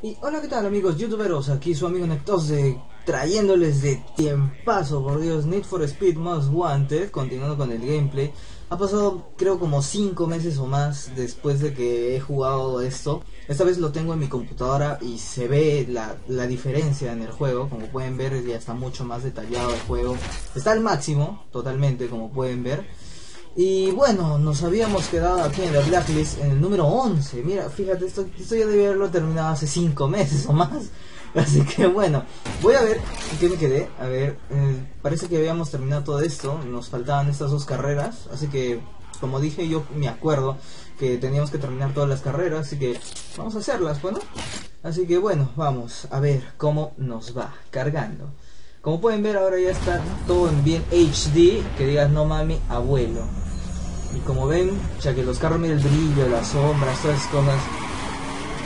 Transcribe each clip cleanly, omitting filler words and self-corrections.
Y hola, ¿qué tal amigos youtuberos? Aquí su amigo Nectosde, trayéndoles de tiempazo, por Dios, Need for Speed Most Wanted, continuando con el gameplay. Ha pasado creo como 5 meses o más después de que he jugado esto. Esta vez lo tengo en mi computadora y se ve la diferencia en el juego. Como pueden ver, ya está mucho más detallado el juego. Está al máximo, totalmente, como pueden ver. Y bueno, nos habíamos quedado aquí en la Blacklist, en el número 11. Mira, fíjate, esto ya debía haberlo terminado hace 5 meses o más. Así que bueno, voy a ver qué me quedé. A ver, parece que habíamos terminado todo esto. Nos faltaban estas 2 carreras. Así que, como dije, yo me acuerdo que teníamos que terminar todas las carreras. Así que vamos a hacerlas, bueno. Así que bueno, vamos a ver cómo nos va cargando. Como pueden ver, ahora ya está todo en bien HD. Que digas, no mami, abuelo. Y como ven, ya que los carros, miren el brillo, las sombras, todas esas cosas.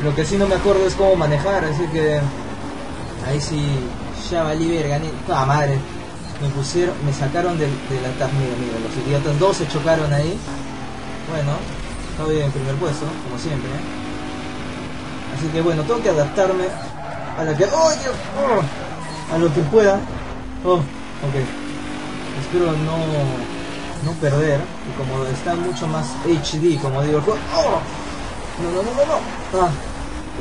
Lo que sí no me acuerdo es cómo manejar, así que... ahí sí, ya valí verga, ni... ¡Ah, madre! Me sacaron del atas, mira, los idiotas, 2 se chocaron ahí. Bueno, estoy en primer puesto, como siempre, ¿eh? Así que bueno, tengo que adaptarme a la que... ¡Oh, Dios! ¡Oh! A lo que pueda. ¡Oh! Ok. Espero no perder. Y como está mucho más HD, como digo el juego... ¡Oh! No. Ah.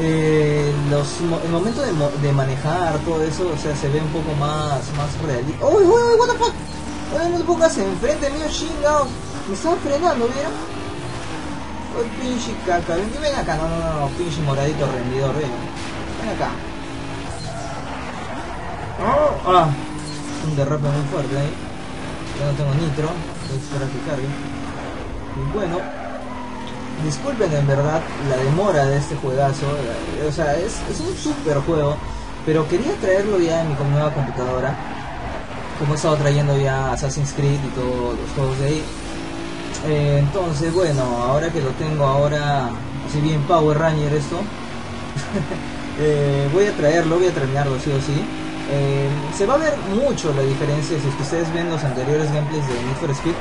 El momento de manejar todo eso, o sea, se ve un poco más real. ¡Uy, uy, what the fuck! ¡Uy, no te pongas enfrente mío, chingados! Me estaba frenando, ¿vieron? ¡Uy, pinche caca! Ven acá, no, pinche moradito rendidor, ven acá. ¡Ah! Un derrape muy fuerte ahí. Ya no tengo nitro, voy a esperar que cargue. Y bueno... disculpen en verdad la demora de este juegazo, o sea, es un super juego, pero quería traerlo ya en mi nueva computadora, como he estado trayendo ya Assassin's Creed y todos los juegos de ahí. Entonces, bueno, ahora que lo tengo ahora, si bien Power Ranger esto, voy a traerlo, voy a terminarlo sí o sí. Se va a ver mucho la diferencia si es que ustedes ven los anteriores gameplays de Need for Speed,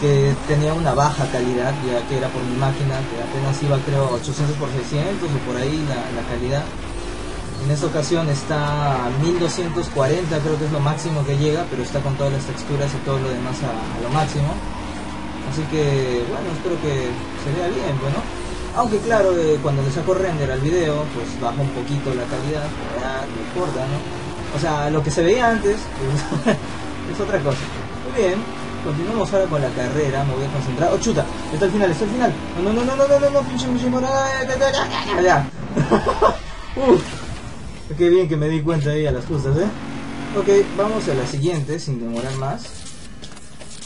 que tenía una baja calidad, ya que era por mi máquina, que apenas iba creo 800 por 600 o por ahí la calidad. En esta ocasión está a 1240, creo que es lo máximo que llega, pero está con todas las texturas y todo lo demás a lo máximo. Así que bueno, espero que se vea bien, bueno. Aunque claro, cuando le saco render al video, pues baja un poquito la calidad, pero ya no importa, ¿no? O sea, lo que se veía antes pues, es otra cosa. Muy bien. Continuamos ahora con la carrera, me voy a concentrar. ¡Oh, chuta! Está al final, está al final. No, pinche morada. Allá. Qué bien que me di cuenta ahí a las justas, ¿eh? Ok, vamos a la siguiente, sin demorar más.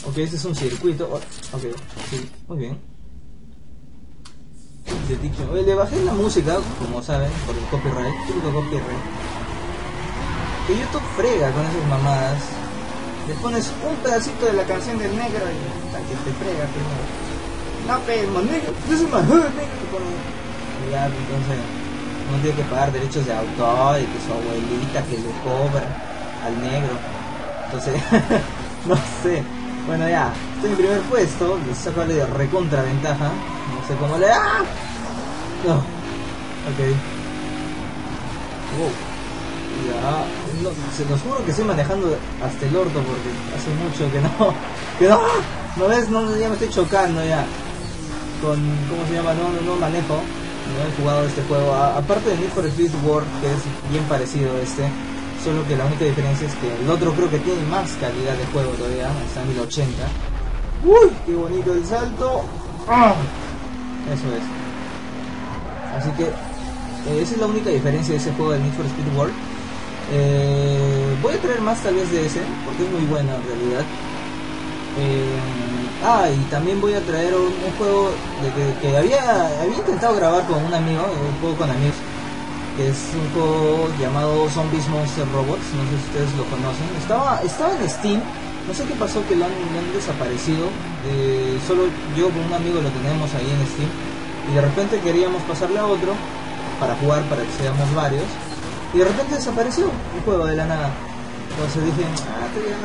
Ok, este es un circuito. Ok, sí, muy bien. Le bajé la música, como saben, por el copyright. Típico copyright. Que YouTube frega con esas mamadas. Le pones un pedacito de la canción del negro y hasta que te frega primero. No, pero negro, yo soy más negro que por ahí. Ya, entonces, uno tiene que pagar derechos de autor y que su abuelita que le cobra al negro. Entonces, no sé. Bueno, ya, estoy en primer puesto, les saco de recontraventaja. No sé cómo le... ¡Ah! No. Ok. Wow. Ya, no, se los juro que estoy manejando hasta el orto porque hace mucho que no, ¿no ves? No, ya me estoy chocando ya con, ¿cómo se llama? No manejo, no he jugado este juego, aparte de Need for Speed World, que es bien parecido a este, solo que la única diferencia es que el otro creo que tiene más calidad de juego todavía, está en 1080. ¡Uy! ¡Qué bonito el salto! ¡Ah! Eso es. Así que, esa es la única diferencia de ese juego de Need for Speed World. Voy a traer más tal vez de ese, porque es muy bueno en realidad. Y también voy a traer un juego de que había intentado grabar con un amigo, un juego con amigos, que es un juego llamado Zombies Monster Robots, no sé si ustedes lo conocen. Estaba en Steam, no sé qué pasó que lo han desaparecido. Solo yo con un amigo lo tenemos ahí en Steam, y de repente queríamos pasarle a otro para jugar, para que seamos varios. Y de repente desapareció un juego de la nada. Entonces dije,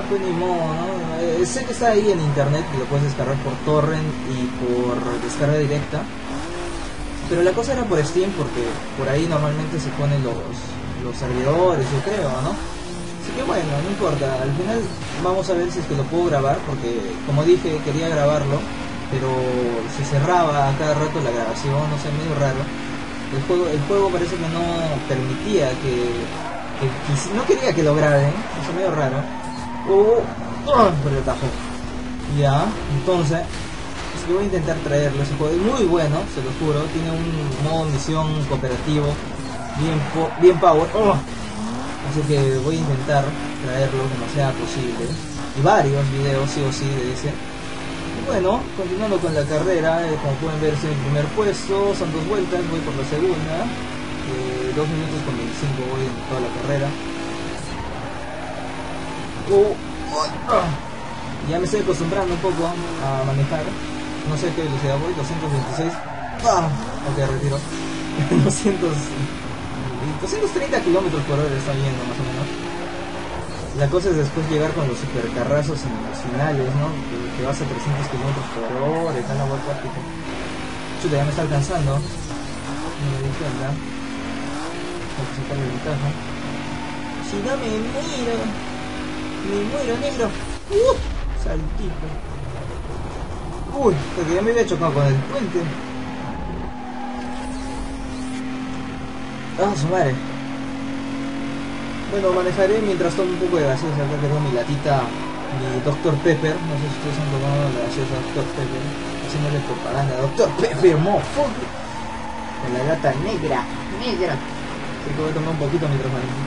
pues ni modo, ¿no? Sé que está ahí en internet, que lo puedes descargar por torrent y por descarga directa. Pero la cosa era por Steam, porque por ahí normalmente se ponen los servidores, yo creo, ¿no? Así que bueno, no importa, al final vamos a ver si es que lo puedo grabar, porque como dije, quería grabarlo, pero se cerraba a cada rato la grabación, no sé, medio raro. El juego parece que no permitía que no quería que lo graben, eso medio raro. Pero el tajo. Ya, entonces, así que voy a intentar traerlo. Ese juego es muy bueno, se lo juro, tiene un modo misión cooperativo, bien power. Así que voy a intentar traerlo como sea posible. Y varios videos, sí o sí, de ese. Bueno, continuando con la carrera, como pueden ver, soy el primer puesto, son 2 vueltas, voy por la segunda. 2 minutos con 25 voy en toda la carrera. Ya me estoy acostumbrando un poco a manejar. No sé qué velocidad voy, 226. Ok, retiro. 230 kilómetros por hora está yendo más o menos. La cosa es después llegar con los supercarrazos en los finales, ¿no? Que vas a 300 kilómetros por hora, está en la vuelta práctica. Chuta, ya me está alcanzando. No me di cuenta. Hay que sacarle ventaja. Si no me miro, me muero, negro. Saltito. Uy, porque ya me había chocado con el puente. Ah, su madre. Bueno, manejaré mientras tomo un poco de gaseosa. Acá tengo mi latita, mi Dr. Pepper. No sé si ustedes han tomado la gaseosa Dr. Pepper. Haciéndole propaganda. Dr. Pepper, motherfucker. Con la lata negra. Así que voy a tomar un poquito mientras manejo.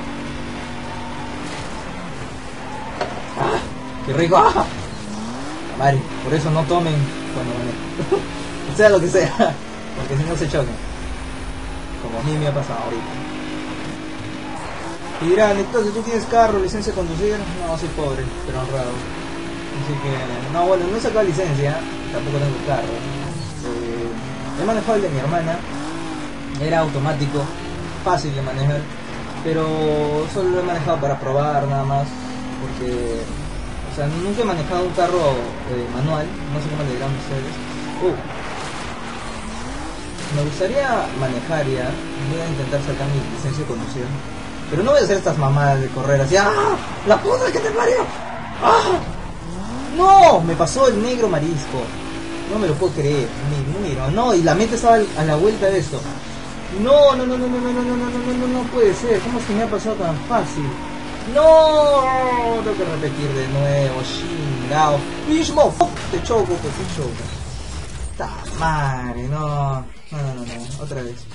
¡Ah! ¡Qué rico! ¡Ah! Vale, por eso no tomen cuando manejo. Sea lo que sea. Porque si no se chocan. Como a mí me ha pasado ahorita. Y dirán, entonces tú tienes carro, licencia de conducir. No, soy pobre, pero honrado. Así que, no, bueno, no he sacado licencia. Tampoco tengo carro. He manejado el de mi hermana. Era automático, fácil de manejar. Pero solo lo he manejado para probar nada más. Porque, o sea, nunca he manejado un carro manual. No sé cómo le dirán ustedes. Me gustaría manejar ya, voy a intentar sacar mi licencia de conducir. Pero no voy a hacer estas mamadas de correr así. ¡Ah! ¡La puta que te parió! ¡Ah! ¡No! Me pasó el negro marisco. No me lo puedo creer. Me miro. No, y la meta estaba a la vuelta de esto. No puede ser. ¿Cómo es que me ha pasado tan fácil? ¡No! Tengo que repetir de nuevo. Chingado. ¡Mismo! Te choco, pues te choco. ¡Ta madre! No. Otra vez.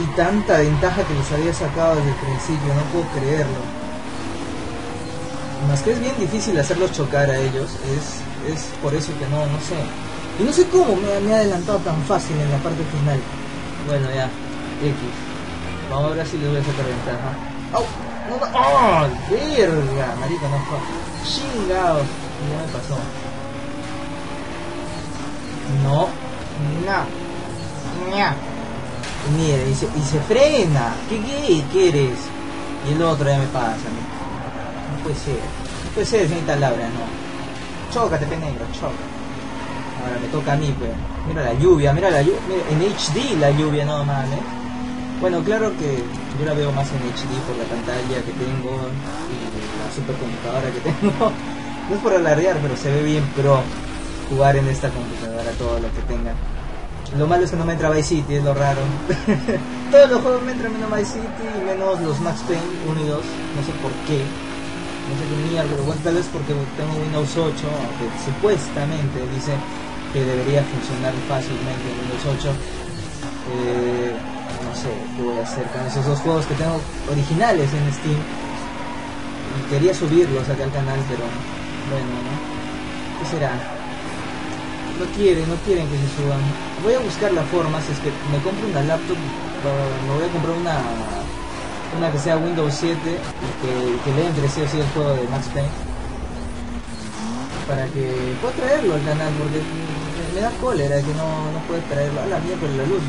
Y tanta ventaja que les había sacado desde el principio, no puedo creerlo. Más que es bien difícil hacerlos chocar a ellos, es por eso que no sé. Y no sé cómo me ha adelantado tan fácil en la parte final. Bueno, ya. X. Vamos a ver si les voy a sacar ventaja. ¡Oh! ¡Oh! ¡Verga! Marica, no fue. ¡Chingados! Ya me pasó. Mira, y se frena. ¿Qué quieres? Y el otro ya me pasa. No puede ser, señorita Laura, no. Chócate, penegro, choca. Ahora me toca a mí, pues. Mira la lluvia. Mira, en HD la lluvia, no más, ¿eh? Bueno, claro que yo la veo más en HD por la pantalla que tengo y la supercomputadora que tengo. No es por alardear, pero se ve bien pro. Jugar en esta computadora todo lo que tenga. Lo malo es que no me entra Vice City, es lo raro. Todos los juegos me entran menos Vice City y menos los Max Payne 1 y 2. No sé por qué. No sé qué mierda, pero bueno, tal vez porque tengo Windows 8, que supuestamente dice que debería funcionar fácilmente en Windows 8. No sé qué voy a hacer con esos dos juegos que tengo originales en Steam. Y quería subirlos acá al canal, pero bueno, ¿no? ¿Qué será? No quieren que se suban. Voy a buscar la forma, si es que me compro una laptop, me voy a comprar una que sea Windows 7 y que le entre sí o sí el juego de Max Payne, para que pueda traerlo al canal, porque me da cólera que no puedes traerlo. A la mía por la luz.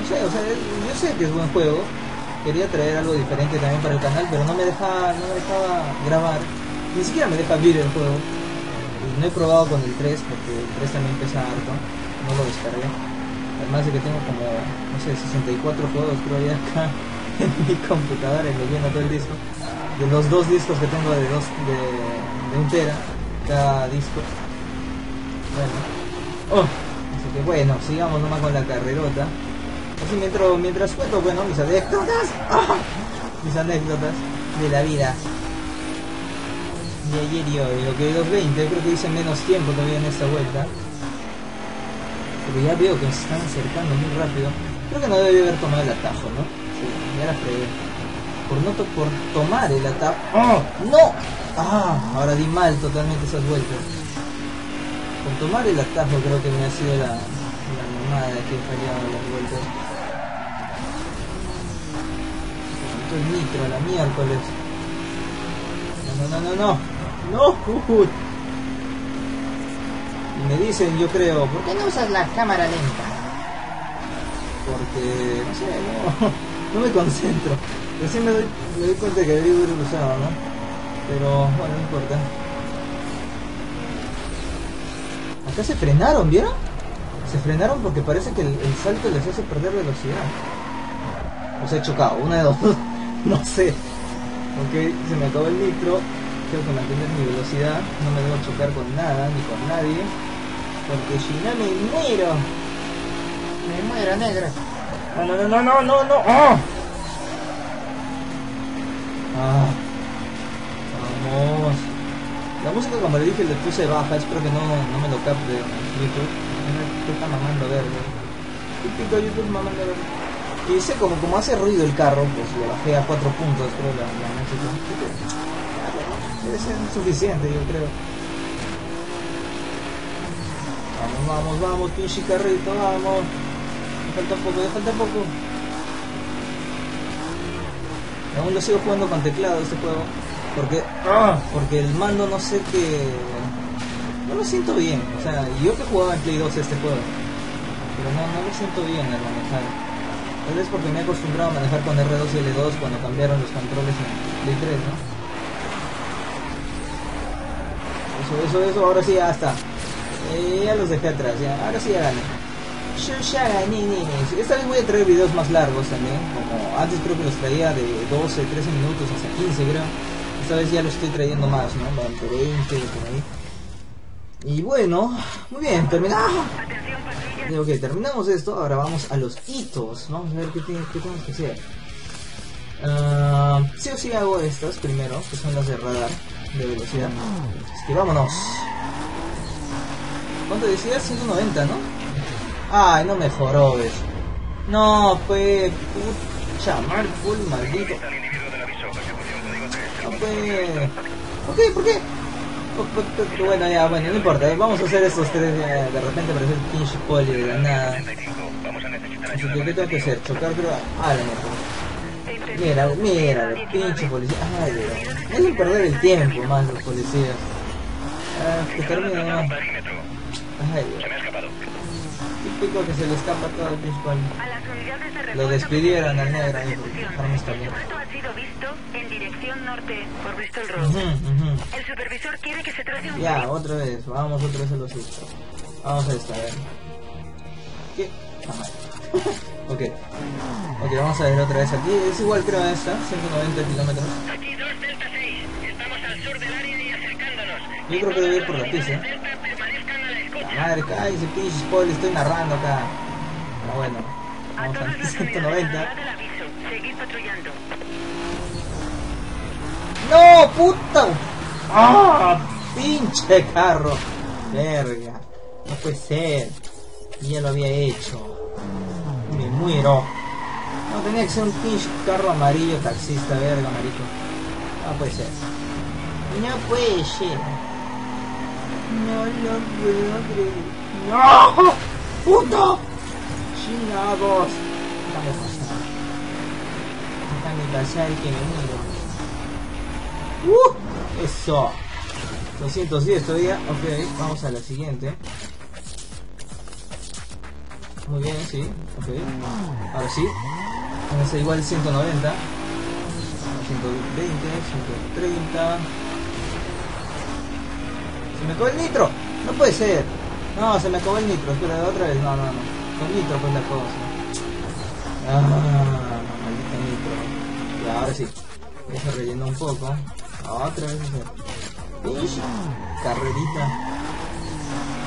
No sé, o sea, yo sé que es buen juego, quería traer algo diferente también para el canal, pero no me dejaba grabar, ni siquiera me deja abrir el juego. No he probado con el 3 porque el 3 también pesa harto, no lo descargué. Además de que tengo como, no sé, 64 juegos creo ya acá en mi computadora, envolviendo todo el disco. De los dos discos que tengo de 1 tera cada disco. Bueno, así que bueno, sigamos nomás con la carrerota. Así mientras cuento, bueno, mis anécdotas de la vida de ayer y hoy. Lo que de 2.20, creo que hice menos tiempo todavía en esta vuelta, pero ya veo que se están acercando muy rápido. Creo que no debí haber tomado el atajo, ¿no? Sí, ya la fregué. Por tomar el atajo... ¡Oh! ¡No! ¡Ah! Ahora di mal totalmente esas vueltas. Por tomar el atajo creo que me ha sido la mamada que he fallado las vueltas. El nitro, la miércoles. No. Y me dicen, yo creo, ¿por qué no usas la cámara lenta? Porque, no sé, no me concentro. Recién me doy cuenta que debí haber usado, ¿no? Pero, bueno, no importa. Acá se frenaron, ¿vieron? Se frenaron porque parece que el salto les hace perder velocidad. O sea, he chocado, una de dos. No sé. Ok, se me acabó el nitro, tengo que mantener mi velocidad, no me debo chocar con nada, ni con nadie, porque si no me muero negro. No. ¡Oh! Ah, vamos. La música, como le dije, le puse baja, espero que no me lo capte YouTube. Me está mamando verde. Típico YouTube mamando verde. Y hice como hace ruido el carro, pues lo bajé a 4 puntos, creo, la música. Debe ser suficiente, yo creo. Vamos, pinche carrito, vamos. Me falta un poco. Y aún lo sigo jugando con teclado este juego. Porque el mando no sé qué... No lo siento bien, o sea, yo que jugaba en Play 2 este juego. Pero no lo siento bien al manejar. Tal vez porque me he acostumbrado a manejar con R2 y L2 cuando cambiaron los controles en Play 3, ¿no? Eso, ahora sí ya está. Ya los dejé atrás, ya, ahora sí ya gané. Esta vez voy a traer videos más largos también, como antes creo que los traía de 12, 13 minutos hasta 15 creo. Esta vez ya los estoy trayendo más, ¿no? 20, por ahí. Y bueno, muy bien, terminamos. Ok, terminamos esto, ahora vamos a los hitos. Vamos a ver qué tenemos que hacer. Sí o sí hago estas primero, que son las de radar, de velocidad. Así que vámonos. ¿Cuánto decías? 190, ¿no? Ay, no mejoró, ¿ves? No, pues... Pucha, Markul, maldito. No, pues... ¿Por qué? Bueno, ya, bueno, no importa, vamos a hacer estos tres, ya, de repente parece un pinche poli de la nada. Así que, ¿qué tengo que hacer? Chocar, creo... Ah, la neta. Mira, pinche policía. Ay, Dios. Deben perder el tiempo más los policías. Que termine, ¿no? Ay, Dios. Típico que se le escapa todo el pinche poli. Lo despidieron al negro, vamos también. El supervisor quiere que se traje un... Ya, otra vez a los hechos. Vamos a esta, a ver. ¿Qué? Ajá. Ok, vamos a ver otra vez aquí. Es igual creo a esta, 190 kilómetros. Aquí 2 Delta 6. Estamos al sur del área y acercándonos. Yo creo que debe ir por la pista. Madre, cállese, pinche spoiler, estoy narrando acá. Pero bueno, vamos a 190. Seguid patrullando. ¡No, puta! ¡Ah! ¡Pinche carro! ¡Verga! No puede ser. Ya lo había hecho. Me muero. No, tenía que ser un pinche carro amarillo taxista, verga, marico. No puede ser. No lo puedo creer. ¡No! ¡Puto! ¡Chingados! Déjame pasar que me muero. Eso. 210 todavía. Ok, vamos a la siguiente. Muy bien, sí. Ok. Ahora sí. Vamos a igual 190. 120, 130. Se me acabó el nitro. No puede ser. No, se me acabó el nitro. Espera, otra vez. No, no, no. Con nitro pues la cosa. Ah, maldito nitro. Y ahora sí. Eso rellena un poco. Otra vez. Uy, carrerita.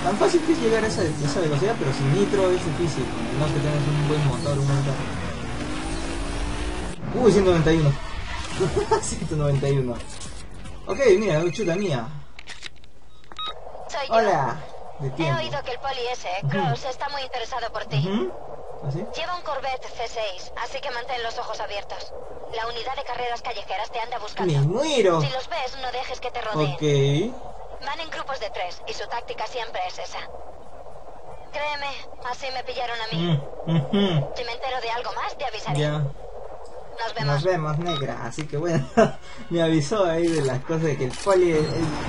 Tan fácil que es llegar a esa velocidad, pero sin nitro es difícil. No es que tengas un buen motor, un motor. Uy, 191. 191. Ok, mira, chuta mía. Soy Hola. Yo. He oído que el poli ese, Cross, está muy interesado por ti. ¿Así? Lleva un Corvette C6, así que mantén los ojos abiertos. La unidad de carreras callejeras te anda buscando. ¡Me muero! Si los ves, no dejes que te rodeen. Ok. Van en grupos de 3 y su táctica siempre es esa. Créeme, así me pillaron a mí. Si me entero de algo más, te avisaré. Ya. Nos vemos, negra. Así que bueno, me avisó ahí de las cosas de que el poli, el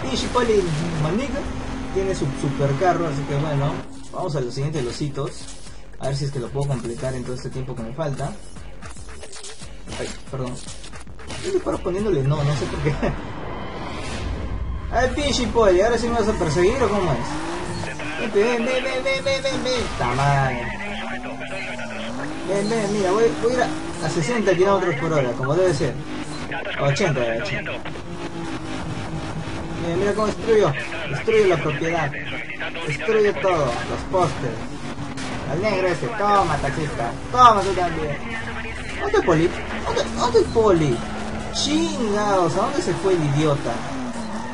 pinche poli maldito, tiene su supercarro. Así que bueno, vamos a los siguientes lositos. A ver si es que lo puedo completar en todo este tiempo que me falta. Ay, perdón. ¿Qué le paro poniéndole? No, no sé por qué. Al pinche poli, ahora sí me vas a perseguir o cómo es. Ven. Tamaño. Ven, mira, voy a ir a 60 km por hora, como debe ser. 80, de hecho. Mira cómo destruyo. Destruyo la propiedad. Destruyo todo, los postes. Al negro ese, toma taxista. Toma tú también. ¿Dónde el poli? ¿Dónde el poli? Chingados, ¿a dónde se fue el idiota?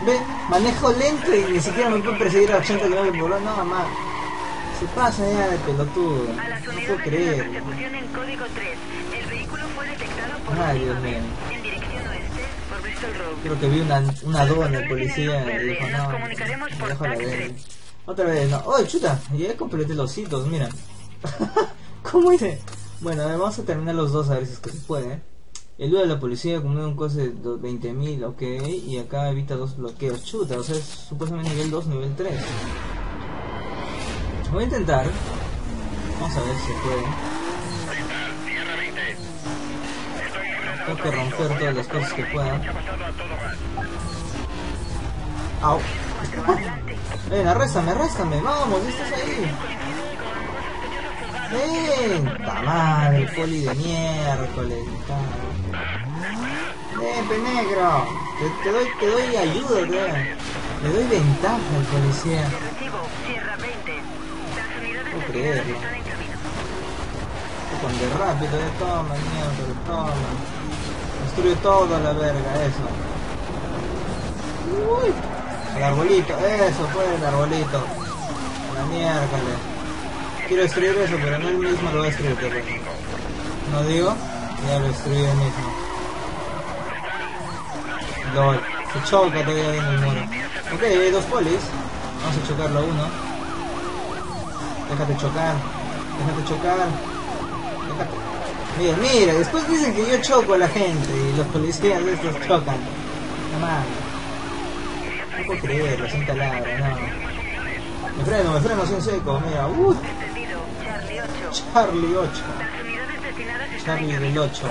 Ve, manejo lento y ni siquiera me puedo perseguir a 80 km por hora, no mamá. Se pasa ya de pelotudo, no puedo creer. Ay, Dios mío. Creo que vi una aduana de policía y dijo, no, me dejo la de. Otra vez, no. ¡Oh, chuta! Ya completé los hitos, mira. ¿Cómo hice? Bueno, a ver, vamos a terminar los dos a ver si es que se puede, ¿eh? El duelo de la policía acumula un coste de 20.000, ok, y acá evita 2 bloqueos, chuta, o sea, es supuestamente nivel 2, nivel 3. Voy a intentar, vamos a ver si puede. Tengo que romper todas las cosas que pueda. Au. Ven, arréstame, vamos, estás ahí. ¡Venta madre, poli de miércoles! ¡Ven, penegro! Te doy ayuda, le doy ventaja al policía. No puedo creerlo. Con de rápido, ya toma, miércoles, toma. Destruye todo la verga, eso. Uy, el arbolito, eso fue el arbolito. La miércoles. Quiero destruir eso, pero no él mismo lo va a destruir. No digo, ya lo destruí él mismo. LOL, se choca todavía en el muro. Ok, hay 2 polis. Vamos a chocarlo a uno. Déjate chocar. Mira, después dicen que yo choco a la gente y los policías de estos chocan. No puedo creerlo, sin palabras, no. Me freno, sin seco, mira, Charlie del 8.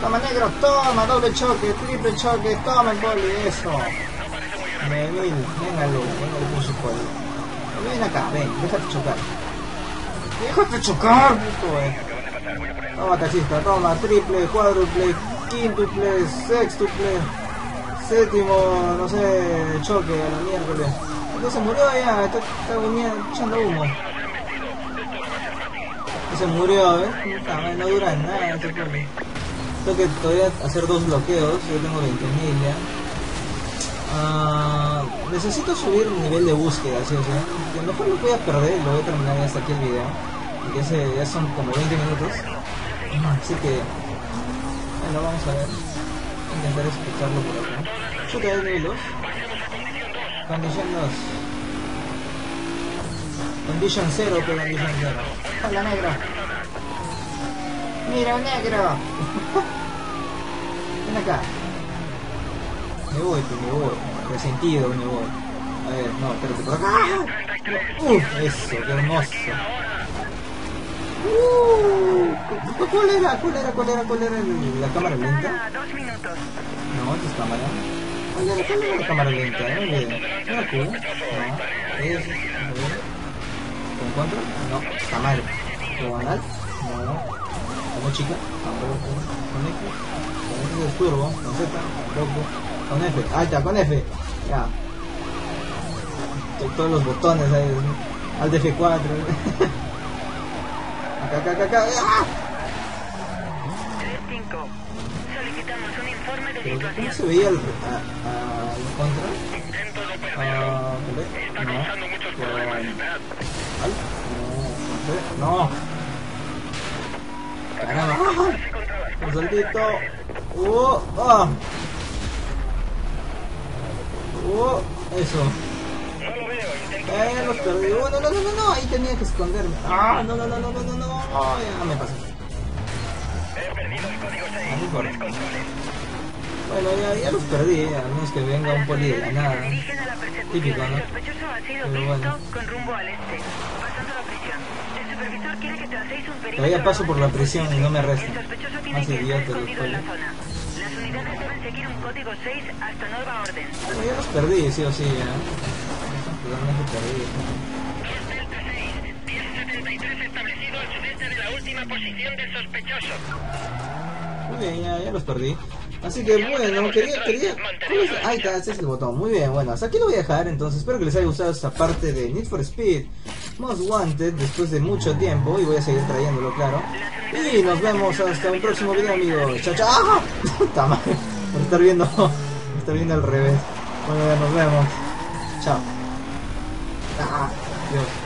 Toma negro, toma, doble choque, triple choque, toma el poli, eso. Venga, por su poli. Ven acá, ven, déjate chocar, puto, Toma taxista, toma, triple, cuádruple, quíntuple, sextuple, séptimo, no sé, choque a la miércoles. Se murió ya, está echando humo. Se murió, no dura nada este poli. Tengo que todavía hacer 2 bloqueos, yo tengo 20.000 ya. Necesito subir mi nivel de búsqueda, ¿sí? O sea, a lo mejor lo voy a perder, lo voy a terminar hasta aquí el video. Porque ya son como 20 minutos. Así que, bueno, vamos a ver. Intentar escucharlo por acá. Yo te doy nivel 2. Condition 0. ¡Hola, negro! ¡Mira, negro! Ven acá. Me voy. Resentido, me voy. A ver, no, espérate por acá. Eso, qué hermoso. ¿Cuál era? ¿La cámara lenta? No, esta es cámara. Oye, no tengo una cámara lenta, ¿no? ¿No? ¿Cubo? No. ¿Eso? ¿Con cuánto? No. Cámara. ¿Lo anal? No. ¿Como chica? Tampoco. ¿Con F? ¿Con F? ¿Turbo? ¿Con Z? Tampoco. ¿Con F? Ahí está, con F. Ya. Todos los botones, ¿sabes? Al de F4. Acá, acá, acá, acá. ¡Ah! 3-5. Solicitamos un informe de situación. ¿Cómo se veía el control? Intento de perder. Está causando muchos problemas. No. Caramba. Un saltito. Ah. Eso. Los perdí. No, ahí tenía que esconderme. Ah, no. Oh, ya me pasé. He perdido el código 6. Bueno, ya los perdí, a menos que venga un poli de la nada. Típico, ¿no? Pero bueno. Todavía paso por la prisión y no me arrestan. Más idiota los polis. Las unidades deben seguir un código 6 hasta nueva orden. Bueno, ya los perdí, sí o sí, ya. Totalmente perdido. Delta 6, 1073 establecido al sudeste de la última posición del sospechoso. Muy bien, ya los perdí. Así que bueno, quería... Ahí está, este es el botón. Muy bien, bueno, hasta aquí lo voy a dejar entonces. Espero que les haya gustado esta parte de Need for Speed Most Wanted después de mucho tiempo. Y voy a seguir trayéndolo, claro. Y nos vemos hasta un próximo video, amigos. Chao, chao. ¡Ah! Puta madre. Por estar viendo... Por estar viendo al revés. Bueno, nos vemos. Chao. Ah, Dios.